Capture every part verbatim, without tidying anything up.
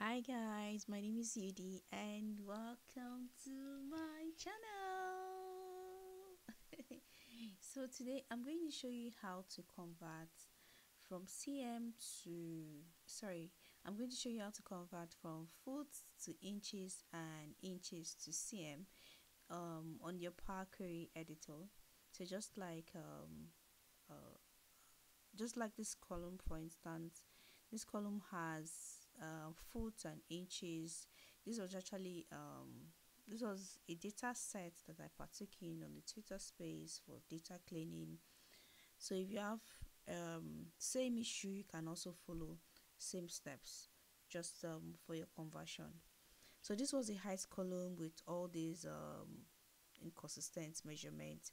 Hi guys, my name is Yudi and welcome to my channel. So today I'm going to show you how to convert from cm to sorry I'm going to show you how to convert from foot to inches and inches to cm um, on your Power Query Editor. So just like um, uh, just like this column, for instance, this column has Uh, foot and inches. This was actually um this was a data set that I partook in on the Twitter space for data cleaning. So if you have um same issue, you can also follow same steps just um for your conversion. So this was the height column with all these um inconsistent measurements,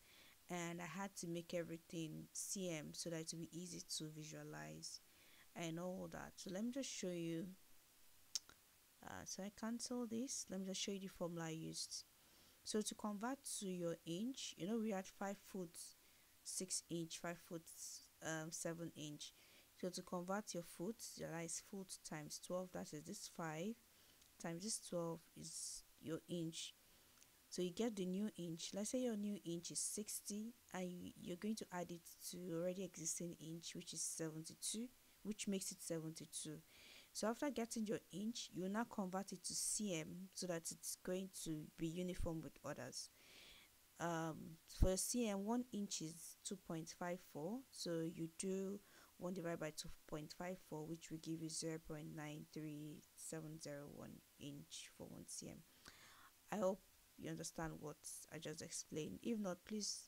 and I had to make everything C M so that it would be easy to visualize and all that. So let me just show you. Uh, so I cancel this. Let me just show you the formula I used. So to convert to your inch, you know we had five foot six inch, five foot um, seven inch. So to convert your foot, that is foot times twelve. That is this five times this twelve is your inch. So you get the new inch. Let's say your new inch is sixty, and you're going to add it to already existing inch, which is seventy-two. Which makes it seventy-two. So after getting your inch, you will now convert it to C M so that it's going to be uniform with others. Um, for C M, one inch is two point five four, so you do one divided by two point five four, which will give you zero point nine three seven zero one inch for one C M. I hope you understand what I just explained. If not, please,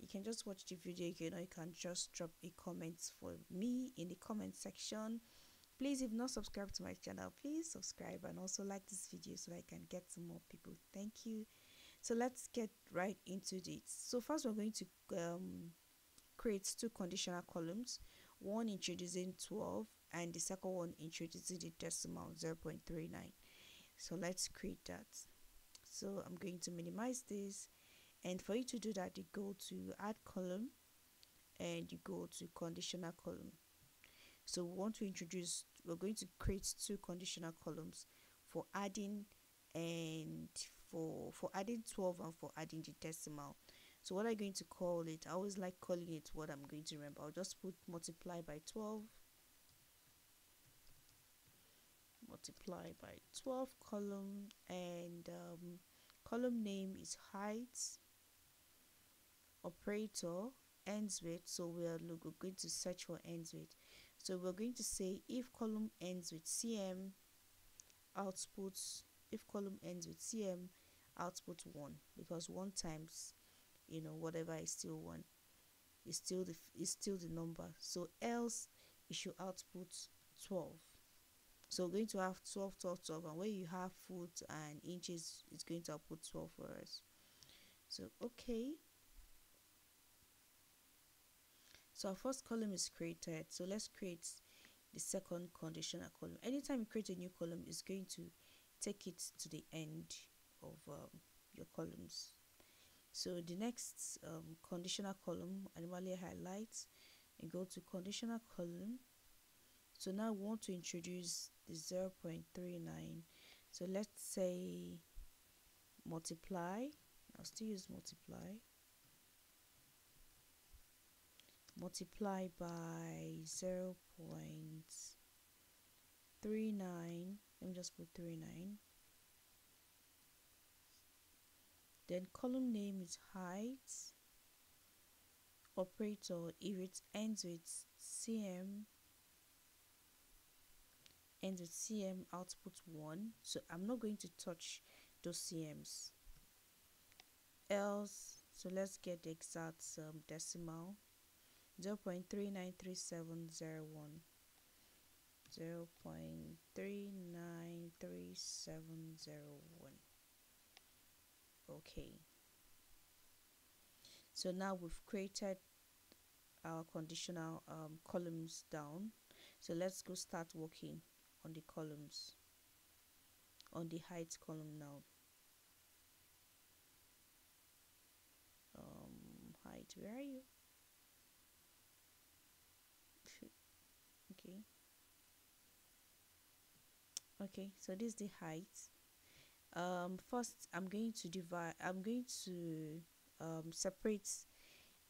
you can just watch the video again, or you can just drop a comment for me in the comment section. Please, if not subscribed to my channel, please subscribe and also like this video so I can get some more people. Thank you. So let's get right into it. So first we're going to um, create two conditional columns, one introducing twelve and the second one introducing the decimal zero point three nine. So let's create that. So I'm going to minimize this. And for you to do that, you go to add column and you go to conditional column. So we want to introduce, we're going to create two conditional columns for adding and for for adding twelve and for adding the decimal. So what I'm going to call it, I always like calling it what I'm going to remember. I'll just put multiply by twelve, multiply by twelve column, and um, column name is height. Operator ends with, so we are going to search for ends with. So we're going to say if column ends with C M, output, if column ends with C M, output one, because one times, you know, whatever is still one, is still the is still the number. So else it should output twelve. So we're going to have twelve, twelve, twelve, and where you have foot and inches, it's going to output twelve for us. So okay. So our first column is created. So let's create the second conditional column. Anytime you create a new column, it's going to take it to the end of um, your columns. So the next um, conditional column, I normally highlight and go to conditional column. So now we want to introduce the zero point three nine. So let's say multiply. I'll still use multiply. Multiply by zero point three nine. Let me just put three nine. Then column name is height. Operator, if it ends with C M, ends with C M, output one. So I'm not going to touch those C Ms. Else, so let's get the exact um, decimal zero point three nine three seven zero one. zero point three nine three seven zero one. Okay. So now we've created our conditional um, columns down. So let's go start working on the columns, on the height column now. Um, height, where are you? Okay, Okay, so this is the height. Um, first, I'm going to divide. I'm going to um, separate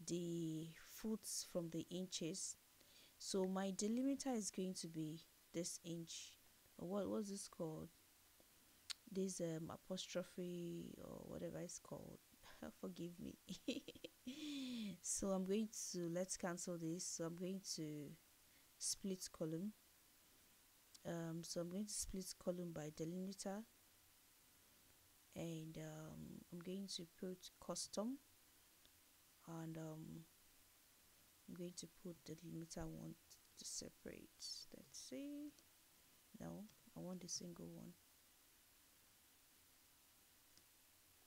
the foot from the inches. So my delimiter is going to be this inch. What was this called? This um, apostrophe or whatever it's called. Forgive me. So I'm going to let's cancel this. So I'm going to split column. Um, so I'm going to split column by delimiter, and um, I'm going to put custom, and um, I'm going to put the delimiter I want to separate. Let's see. No, I want the single one.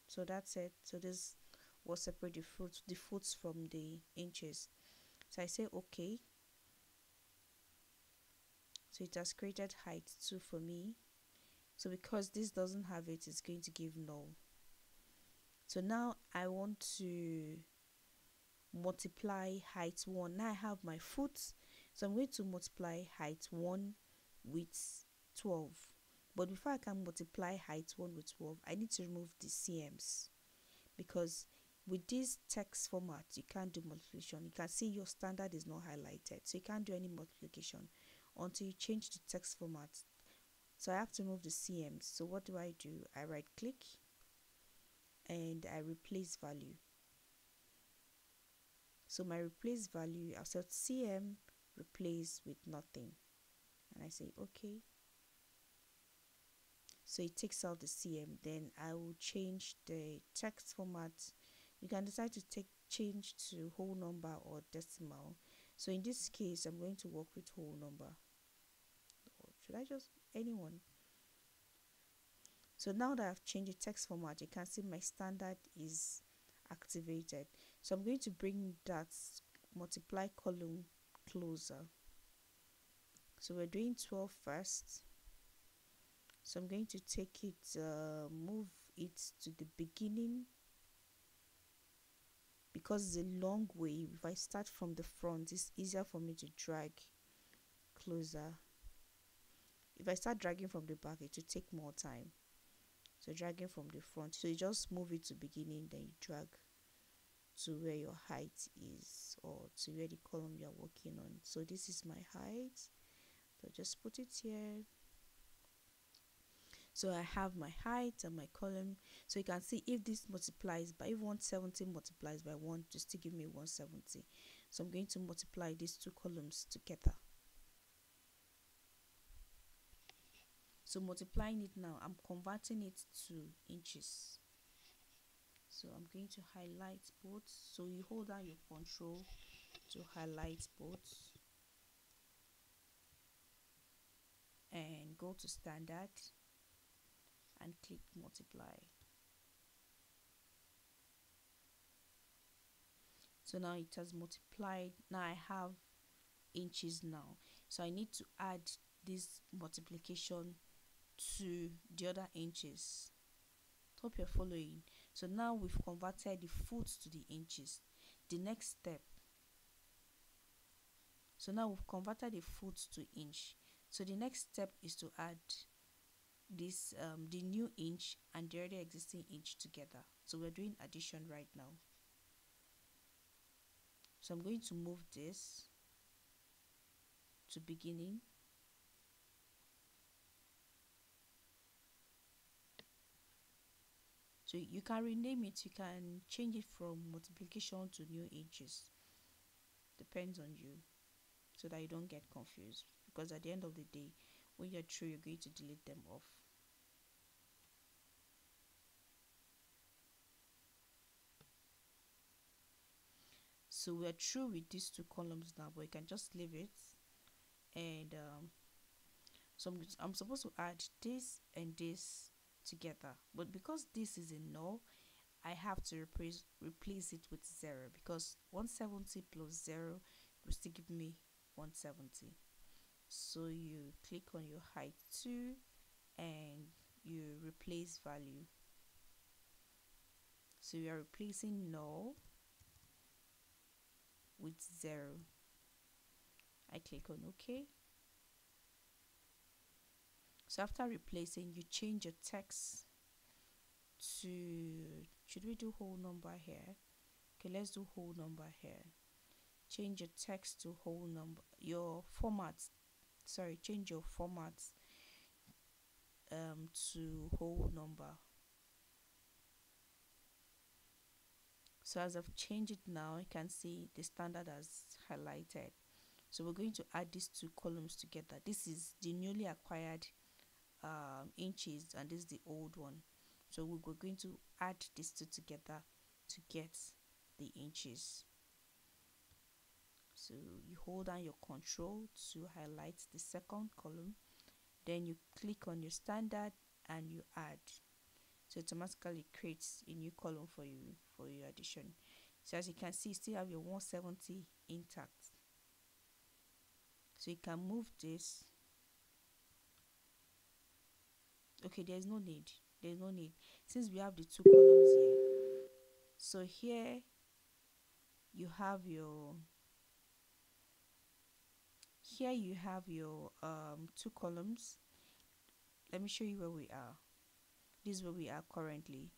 So that's it. So this will separate the foot the foots from the inches. So I say okay. So it has created height two for me. So because this doesn't have it, it's going to give null. So now I want to multiply height one. Now I have my foot, so I'm going to multiply height one with twelve. But before I can multiply height one with twelve, I need to remove the C Ms, because with this text format you can't do multiplication. You can see your standard is not highlighted, so you can't do any multiplication until you change the text format. So I have to remove the C Ms. So what do I do? I right click and I replace value. So my replace value, I'll set C M replace with nothing, and I say okay. So it takes out the C M. Then I will change the text format. You can decide to take change to whole number or decimal. So in this case, I'm going to work with whole number. Or should I just anyone? So now that I've changed the text format, you can see my standard is activated. So I'm going to bring that multiply column closer. So we're doing twelve first. So I'm going to take it, uh, move it to the beginning, because it's a long way. If I start from the front, it's easier for me to drag closer. If I start dragging from the back, it will take more time. So dragging from the front, so you just move it to beginning, then you drag to where your height is, or to where the column you are working on. So this is my height, so just put it here. So I have my height and my column. So you can see if this multiplies by, if one seventy multiplies by one, just to give me one seventy. So I'm going to multiply these two columns together. So multiplying it now, I'm converting it to inches. So I'm going to highlight both. So you hold down your control to highlight both, and go to standard and click multiply. So now it has multiplied. Now I have inches now. So I need to add this multiplication to the other inches. Hope you're following. So now we've converted the foot to the inches. The next step. So now we've converted the foot to inch. So the next step is to add this um the new inch and the already existing inch together. So we're doing addition right now. So I'm going to move this to beginning. So you can rename it, you can change it from multiplication to new inches, depends on you, so that you don't get confused, because at the end of the day, when you're through, you're going to delete them off. So we're through with these two columns now, but you can just leave it. And um, so I'm, I'm supposed to add this and this together, but because this is a null, I have to replace replace it with zero, because one seventy plus zero will still give me one seventy. So you click on your height two and you replace value. So you are replacing null with zero. I click on OK. So after replacing, you change your text to, should we do whole number here? Okay, let's do whole number here. Change your text to whole number, your format, sorry, change your format um, to whole number. So as I've changed it now, you can see the standard has highlighted. So we're going to add these two columns together. This is the newly acquired um, inches, and this is the old one. So we're going to add these two together to get the inches. So you hold down your control to highlight the second column, then you click on your standard and you add. So automatically creates a new column for you for your addition. So as you can see, you still have your one seventy intact. So you can move this. Okay, there's no need. There's no need since we have the two columns here. So here you have your here you have your um two columns. Let me show you where we are. This is where we are currently.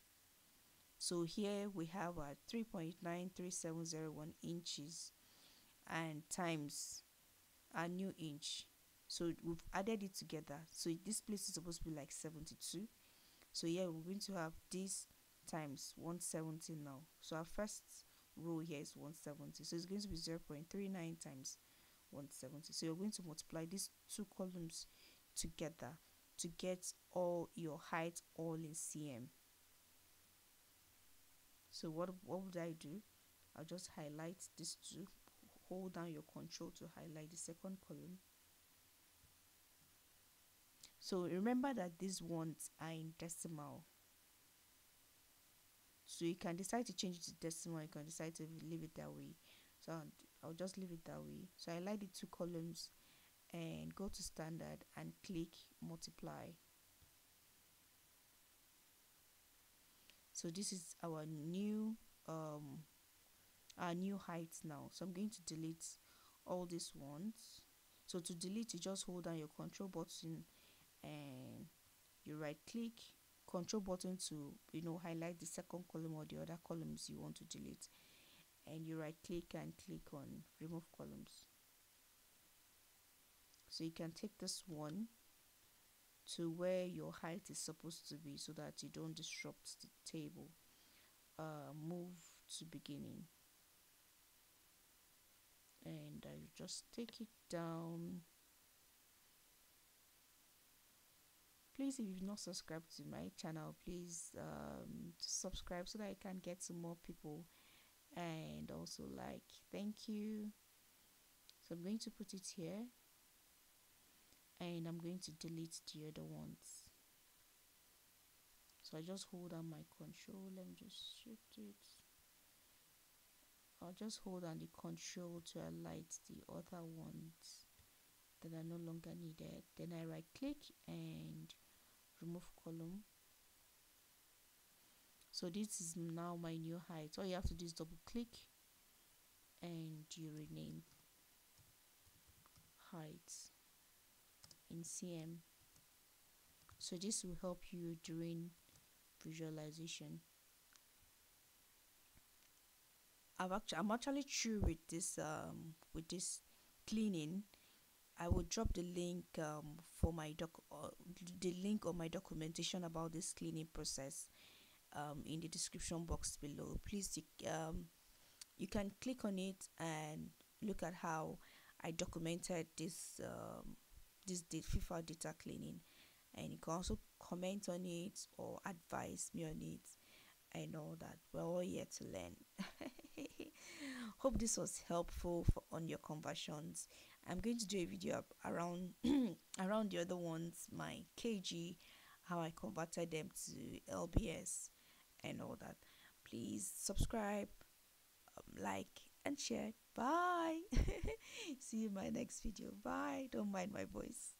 So here we have our three point nine three seven zero one inches and times a new inch. So we've added it together. So this place is supposed to be like seventy-two. So here we're going to have this times one seventy now. So our first row here is one seventy. So it's going to be zero point three nine times one seventy. So you're going to multiply these two columns together to get all your height all in cm. So what what would I do? I'll just highlight this two, hold down your control to highlight the second column. So remember that these ones are in decimal, so you can decide to change it to decimal, you can decide to leave it that way. So I'll, I'll just leave it that way. So I highlight the two columns and go to standard and click multiply. So this is our new um our new height now. So I'm going to delete all these ones. So to delete, you just hold down your control button and you right click, control button to you know highlight the second column or the other columns you want to delete, and you right click and click on remove columns. So you can take this one to where your height is supposed to be so that you don't disrupt the table. Uh, move to beginning. And I just take it down. Please, if you've not subscribed to my channel, please um, subscribe so that I can get to more people. And also like, thank you. So I'm going to put it here. And I'm going to delete the other ones. So I just hold down my control. Let me just shift it. I'll just hold down the control to highlight the other ones that are no longer needed. Then I right click and remove column. So this is now my new height. All you have to do is double click and you rename heights in C M. So this will help you during visualization. I've actually I'm actually through with this um with this cleaning. I will drop the link um for my doc uh, the link on my documentation about this cleaning process um in the description box below. Please um you can click on it and look at how I documented this um this FIFA data cleaning, and you can also comment on it or advise me on it. I know that we're all here to learn. Hope this was helpful for on your conversions. I'm going to do a video up around around the other ones, my K G, how I converted them to L B S and all that. Please subscribe, um, like and share. Bye. See you in my next video. Bye. Don't mind my voice.